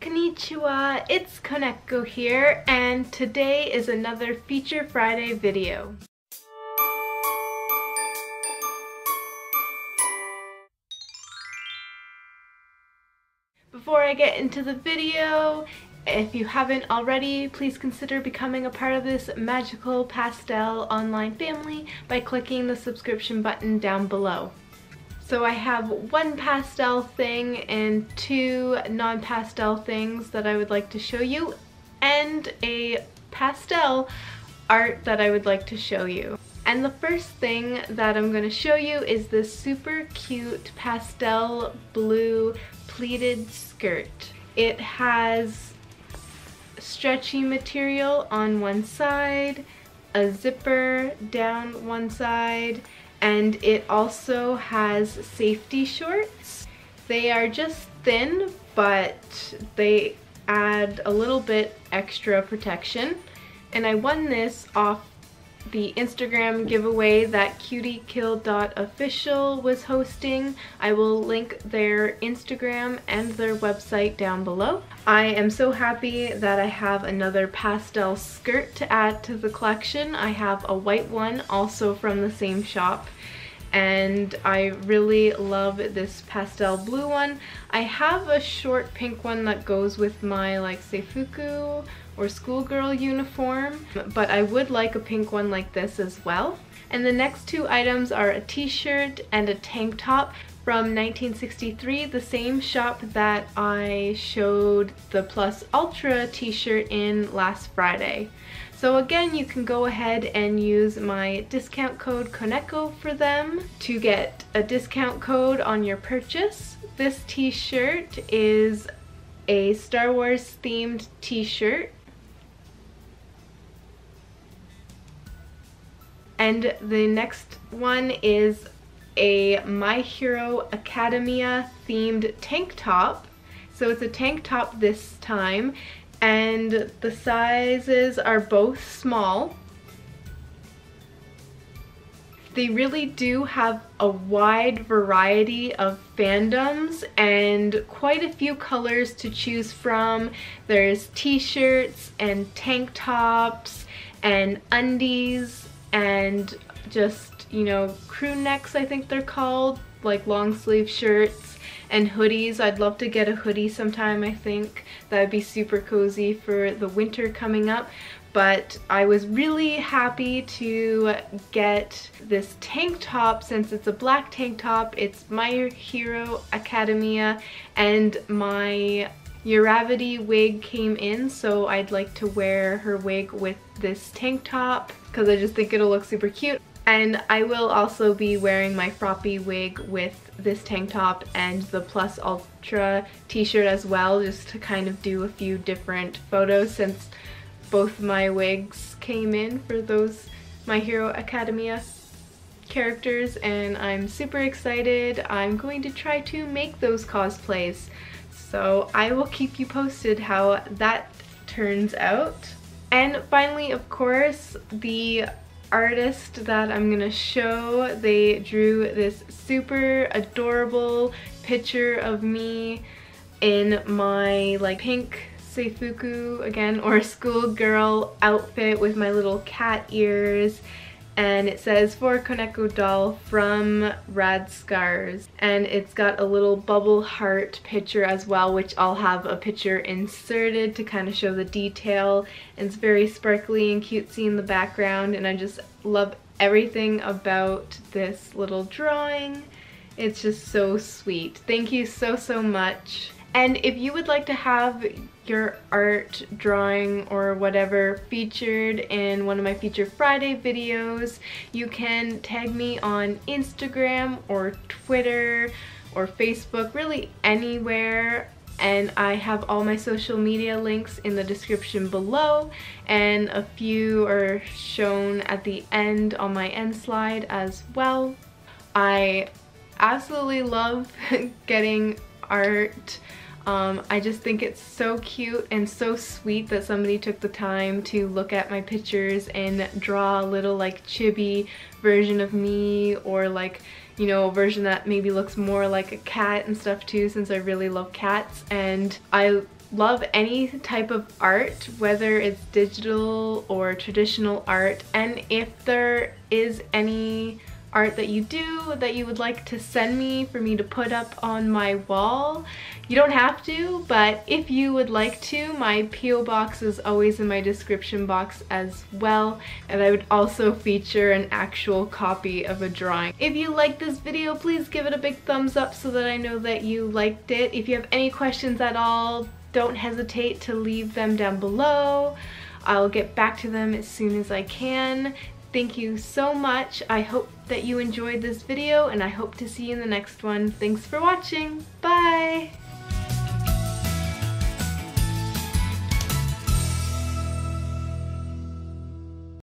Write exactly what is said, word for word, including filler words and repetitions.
Konnichiwa, it's Koneko here, and today is another Feature Friday video. Before I get into the video, if you haven't already, please consider becoming a part of this magical pastel online family by clicking the subscription button down below. So I have one pastel thing and two non-pastel things that I would like to show you, and a pastel art that I would like to show you. And the first thing that I'm going to show you is this super cute pastel blue pleated skirt. It has stretchy material on one side, a zipper down one side, and it also has safety shorts. They are just thin, but they add a little bit extra protection. And I won this off the Instagram giveaway that cutie kill dot official was hosting. I will link their Instagram and their website down below. I am so happy that I have another pastel skirt to add to the collection. I have a white one also from the same shop, and I really love this pastel blue one. I have a short pink one that goes with my like Seifuku or schoolgirl uniform, but I would like a pink one like this as well. And the next two items are a t-shirt and a tank top from nineteen sixty-three, the same shop that I showed the Plus Ultra t-shirt in last Friday. So again, you can go ahead and use my discount code Koneko for them to get a discount code on your purchase. This t-shirt is a Star Wars themed t-shirt, and the next one is a My Hero Academia themed tank top. So it's a tank top this time, and the sizes are both small. They really do have a wide variety of fandoms and quite a few colors to choose from. There's t-shirts and tank tops and undies and just, you know, crew necks, I think they're called, like long sleeve shirts and hoodies. I'd love to get a hoodie sometime, I think. That would be super cozy for the winter coming up. But I was really happy to get this tank top since it's a black tank top. It's My Hero Academia, and my Uravity wig came in, so I'd like to wear her wig with this tank top because I just think it'll look super cute. And I will also be wearing my froppy wig with this tank top and the Plus Ultra t-shirt as well, just to kind of do a few different photos since both my wigs came in for those My Hero Academia characters, and I'm super excited. I'm going to try to make those cosplays, so I will keep you posted how that turns out. And finally, of course, the artist that I'm gonna show, they drew this super adorable picture of me in my like pink Seifuku again or schoolgirl outfit with my little cat ears, and it says for Koneko doll from Rad Scars, and it's got a little bubble heart picture as well, which I'll have a picture inserted to kind of show the detail, and it's very sparkly and cutesy in the background, and I just love everything about this little drawing. It's just so sweet. Thank you so so much. And if you would like to have your art, drawing, or whatever featured in one of my Feature Friday videos, you can tag me on Instagram or Twitter or Facebook, really anywhere. And I have all my social media links in the description below, and a few are shown at the end on my end slide as well. I absolutely love getting art. Um, I just think it's so cute and so sweet that somebody took the time to look at my pictures and draw a little like chibi version of me, or like, you know, a version that maybe looks more like a cat and stuff too, since I really love cats. And I love any type of art, whether it's digital or traditional art, and if there is any art that you do that you would like to send me for me to put up on my wall, you don't have to, but if you would like to, my P O box is always in my description box as well, and I would also feature an actual copy of a drawing. If you liked this video, please give it a big thumbs up so that I know that you liked it. If you have any questions at all, don't hesitate to leave them down below. I'll get back to them as soon as I can. Thank you so much. I hope that you enjoyed this video, and I hope to see you in the next one. Thanks for watching. Bye!